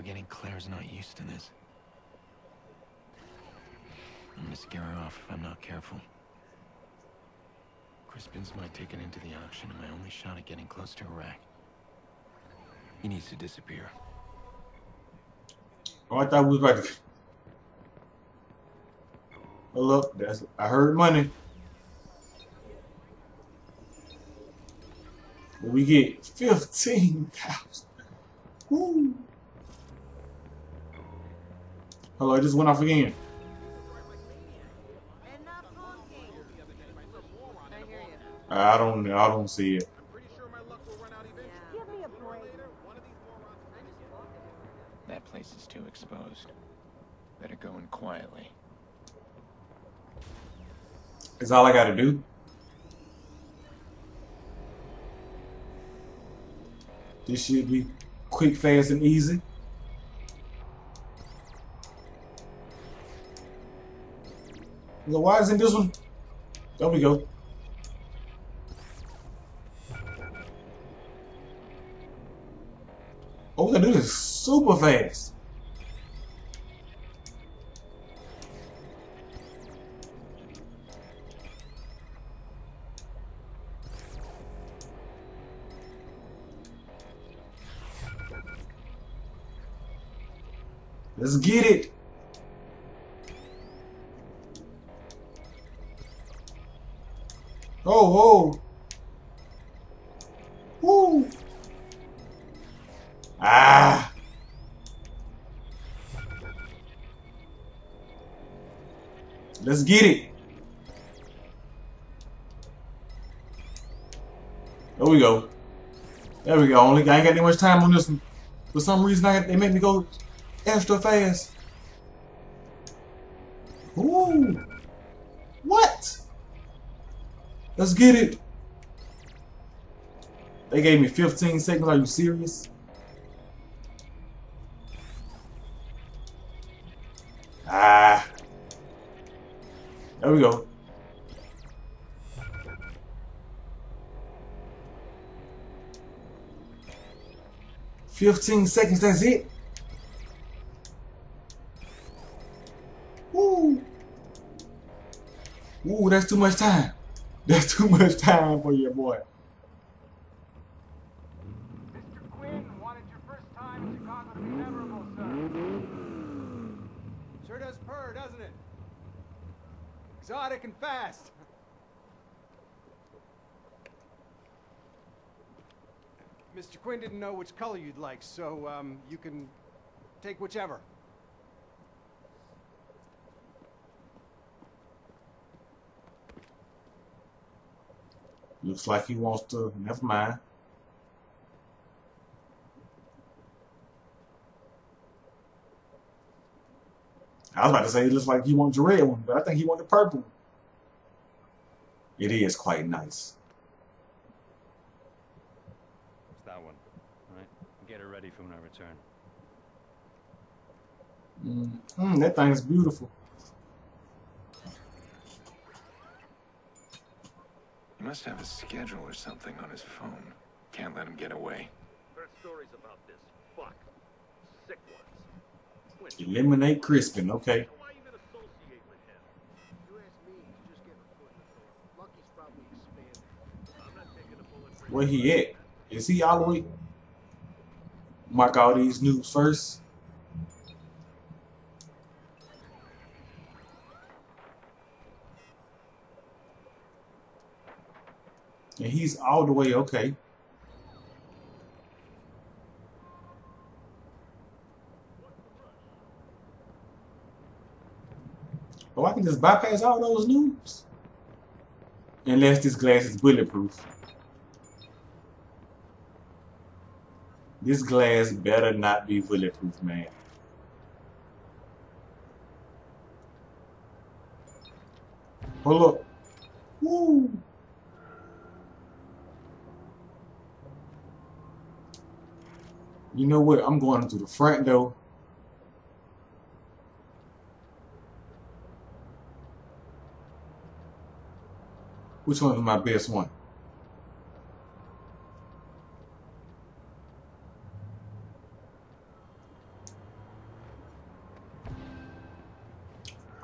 forgetting Claire's not used to this. I'm gonna scare her off if I'm not careful. Crispin's might take it into the auction and my only shot at getting close to Iraq. He needs to disappear. Oh, I thought we was about to... Oh, look, that's... I heard money. But we get 15,000. Woo! Hello, I just went off again. I don't see it. I'm pretty sure my luck will run out eventually. Give me a break. That place is too exposed. Better go in quietly. Is all I gotta do? This should be quick, fast, and easy. So why isn't this one? There we go. Oh, we gotta do this super fast. Let's get it. Oh, whoa. Woo. Ah. Let's get it. There we go. There we go. Only I ain't got that much time on this one. For some reason, they make me go extra fast. Ooh. What? Let's get it. They gave me 15 seconds. Are you serious? Ah. There we go. $15, that's it. Woo. Woo, that's too much time. That's too much time for your boy. Mr. Quinn wanted your first time in Chicago to be memorable, sir. Sure does purr, doesn't it? Exotic and fast. Mr. Quinn didn't know which color you'd like, so you can take whichever. Looks like he wants to. Never mind. I was about to say it looks like he wants the red one, but I think he wants the purple one. It is quite nice. It's that one, right? Get it ready for when I return. That thing is beautiful. He must have a schedule or something on his phone. Can't let him get away. Heard stories about this. Fuck. Sick ones. Eliminate Crispin, okay. Why even associate with him? You ask me, you just get a foot in the door. Lucky's probably expanded. I'm not taking a bullet for him. Where he at? Is he all the way? Mark all these noobs first. And he's all the way okay. Oh, I can just bypass all those noobs. Unless this glass is bulletproof. This glass better not be bulletproof, man. Hold up. Woo! You know what? I'm going through the front door. Which one is my best one?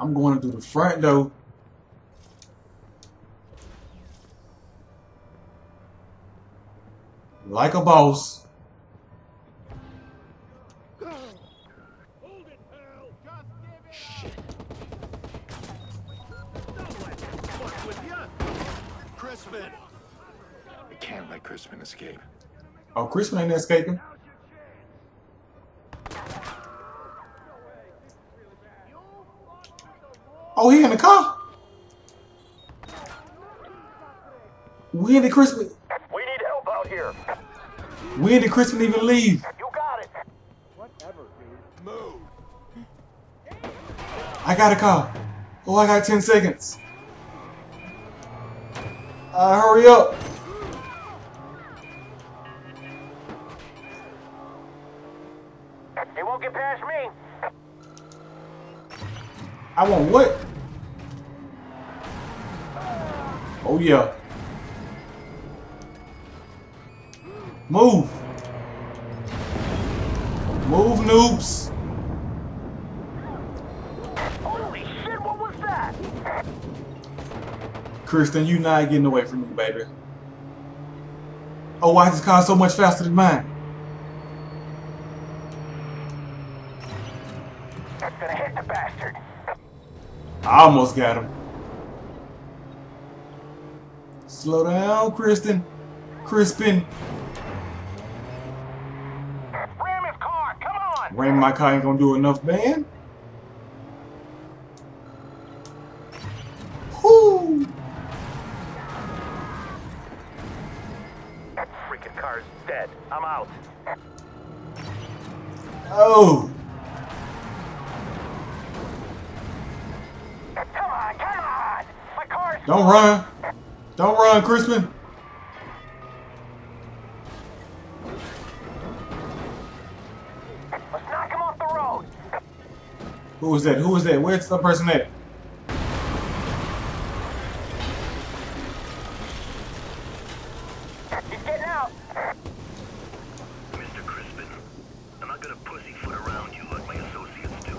I'm going through the front door. Like a boss. Crispin. We can't let Crispin escape. Oh, Crispin ain't escaping. Oh, he in the car. When did Crispin? We need help out here. When did Crispin even leave? You got it. Whatever, dude. Move. I got a car. Oh, I got 10 seconds. Hurry up. They won't get past me. I want what? Oh, yeah. Move. Move, noobs. Holy shit, what was that? Crispin, you not getting away from me, baby. Oh, why is this car so much faster than mine? That's gonna hit the bastard. I almost got him. Slow down, Crispin. Crispin. Ram his car, come on! Ramming my car ain't gonna do enough, man. Whoo! That freaking car's dead. I'm out. Oh! Come on, come on! My car's... Don't run! Don't run, Crispin! Let's knock him off the road! Who is that? Who is that? Where's the person at? He's getting out! Mr. Crispin, I'm not gonna pussyfoot around you like my associates do.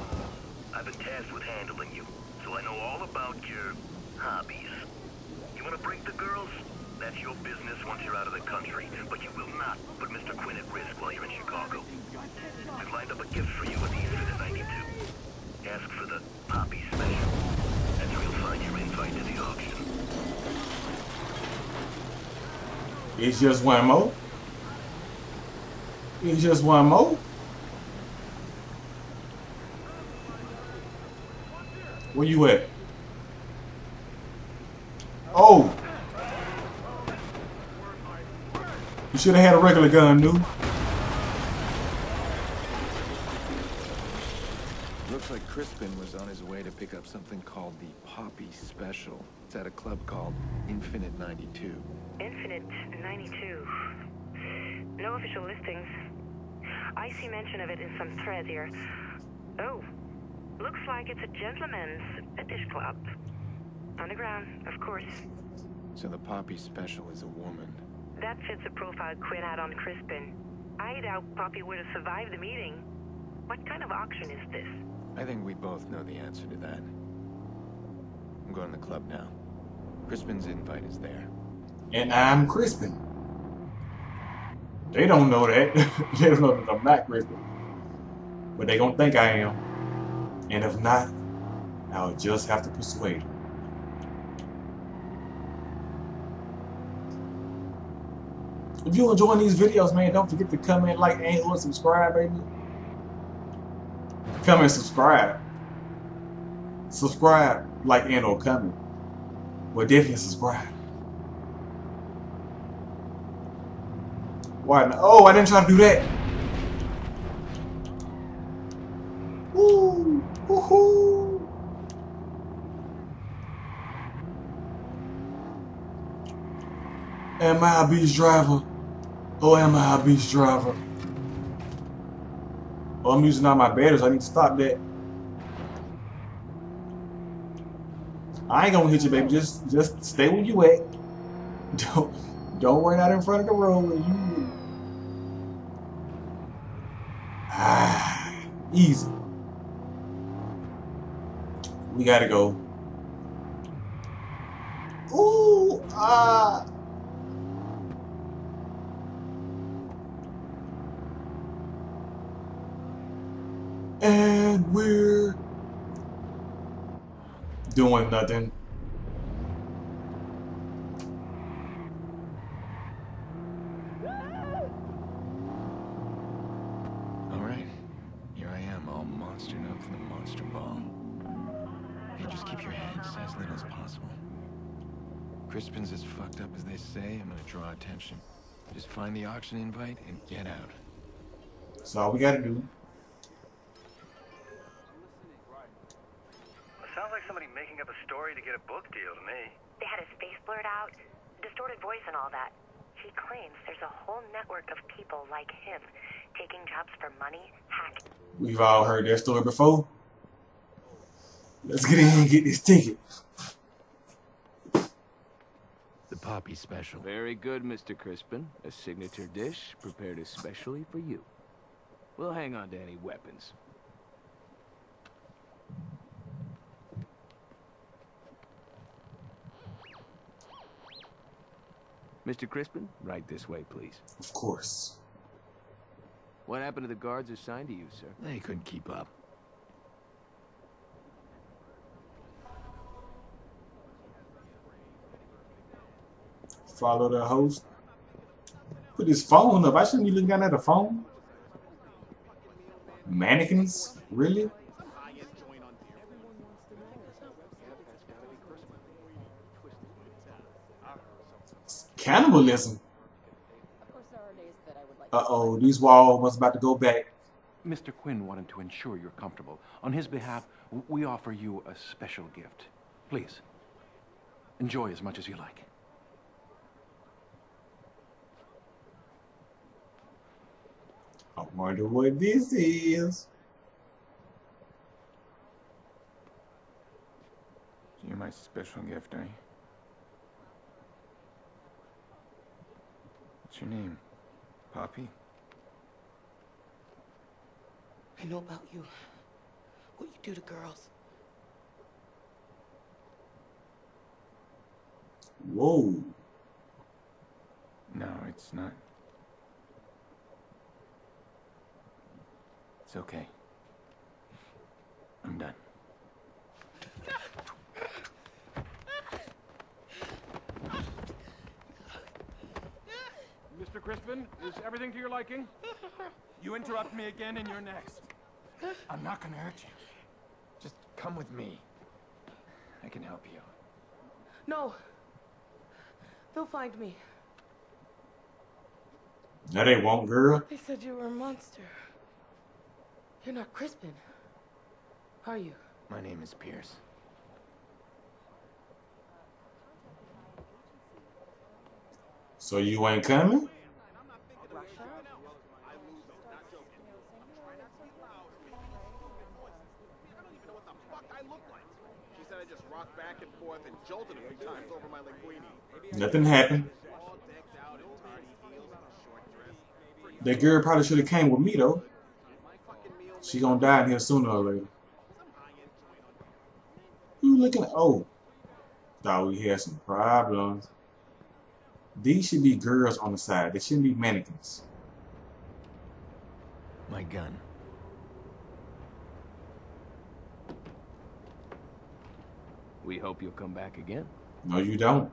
I've been tasked with handling you, so I know all about your hobbies. You wanna break the girls? That's your business once you're out of the country, but you will not put Mr. Quinn at risk while you're in Chicago. I've lined up a gift for you at the Infinite 92. Ask for the Poppy Special. That's where you'll find your invite to the auction. It's just one more. It's just one more. Where you at? Oh! You should have had a regular gun, dude. Looks like Crispin was on his way to pick up something called the Poppy Special. It's at a club called Infinite 92. Infinite 92. No official listings. I see mention of it in some thread here. Oh, looks like it's a gentleman's fetish club. Underground, of course. So the Poppy Special is a woman. That fits the profile Quinn had on Crispin. I doubt Poppy would have survived the meeting. What kind of auction is this? I think we both know the answer to that. I'm going to the club now. Crispin's invite is there. And I'm Crispin. They don't know that. They don't know that I'm not Crispin. But they gonna think I am. And if not, I'll just have to persuade them. If you're enjoying these videos, man, don't forget to comment, like, and/or subscribe, baby. Comment, subscribe. Subscribe, like, and/or comment. But definitely subscribe. Why? Oh, I didn't try to do that. Woo! Woohoo! Am I a beast driver? Oh, am I a beast driver? Well, I'm using all my batteries. I need to stop that. I ain't gonna hit you, baby. Just stay where you at. Don't run out in front of the road. You... Ah, easy. We gotta go. Ooh, and we're doing nothing. All right, here I am, all monstered up to the monster ball. Hey, just keep your heads as little as possible. Crispin's as fucked up as they say. I'm gonna draw attention. Just find the auction invite and get out. That's all we gotta do. Sounds like somebody making up a story to get a book deal to me. They had his face blurred out, distorted voice and all that. He claims there's a whole network of people like him taking jobs for money, hacking. We've all heard their story before. Let's get in and get this ticket. The Poppy Special. Very good, Mr. Crispin. A signature dish prepared especially for you. We'll hang on to any weapons. Mr. Crispin, right this way, please. Of course. What happened to the guards assigned to you, sir? They couldn't keep up. Follow the host. Put his phone up. I shouldn't be looking down at a phone. Mannequins? Really? Cannibalism. Uh-oh, these walls was about to go back. Mr. Quinn wanted to ensure you're comfortable. On his behalf, we offer you a special gift. Please, enjoy as much as you like. I wonder what this is. You're my special gift, eh? What's your name? Poppy? I know about you. What you do to girls. Whoa. No, it's not. It's okay. I'm done. Mr. Crispin, is everything to your liking? You interrupt me again and you're next. I'm not gonna hurt you. Just come with me. I can help you. No. They'll find me. No, they won't, girl. They said you were a monster. You're not Crispin, are you? My name is Pierce. So you ain't coming? Nothing happened. That girl probably should have came with me though. She gonna die in here sooner or later. Who looking at? Oh, thought we had some problems. These should be girls on the side. They shouldn't be mannequins. My gun. We hope you'll come back again. No, you don't.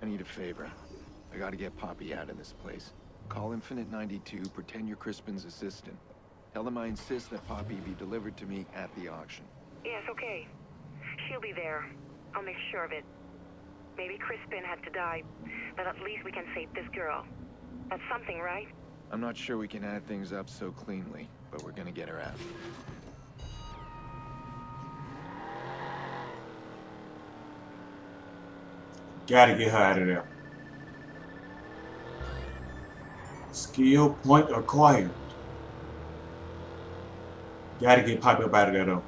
I need a favor. I gotta get Poppy out of this place. Call Infinite 92, pretend you're Crispin's assistant. Tell them I insist that Poppy be delivered to me at the auction. Yes, okay. She'll be there. I'll make sure of it. Maybe Crispin had to die, but at least we can save this girl. That's something, right? I'm not sure we can add things up so cleanly, but we're gonna get her out. Gotta get her out of there. Skill point acquired. Gotta get Poppy up out of there though.